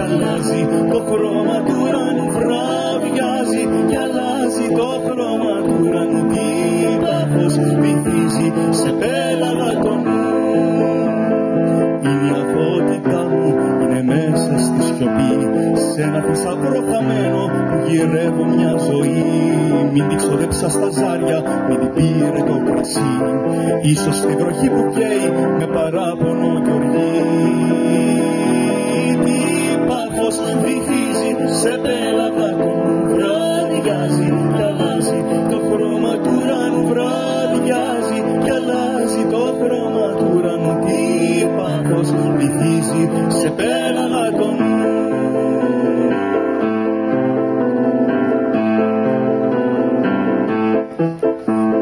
αλλάζει το χρώμα του ουρανού, βραδιάζει κι αλλάζει το χρώμα του ουρανού, τι πάθος βυθίζει σε πέλαγα το νου. Η αθότητά μου είναι μέσα στη σιωπή, σ' ένα θησαυρό χαμένο που γυρεύω μια ζωή. Μην τη ξοδέψα στα ζάρια, μην την πήρε το κρασί, ίσως τη βροχή που καίει με παράπονο κι οργή. Βυθίζει σε πέλαγα το νου, βραδιάζει κι αλλάζει το χρώμα του ουρανού, βραδιάζει κι αλλάζει το χρώμα του ουρανού, τι πάθος βυθίζει σε πέλαγα το νου.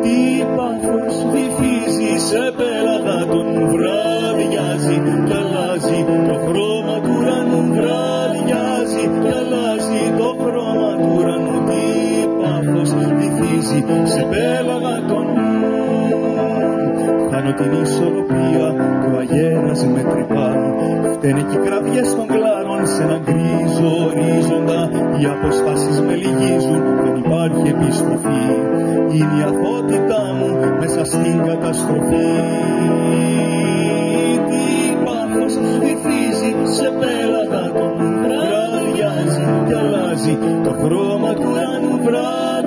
Τι πάθος βυθίζει σε πέλαγα το νου, βραδιάζει κι αλλάζει το χρώμα του ουρανού, βραδιάζει κι αλλάζει το χρώμα του ουρανού, τι πάθος βυθίζει σε πέλαγα το νου. Χάνω την ισορροπία, του αγέρας με τρυπά, φταίνε κι οι κραυγές των κλάρων σε έναν γκρίζο ορίζοντα. Οι αποστάσεις με λυγίζουν, δεν υπάρχει επιστροφή, είναι η αθότητά μου μέσα στην καταστροφή. Τι πάθος βυθίζει σε πέλαγα το νου, βραδιάζει κι αλλάζει το χρώμα του ουρανού, βραδιάζει.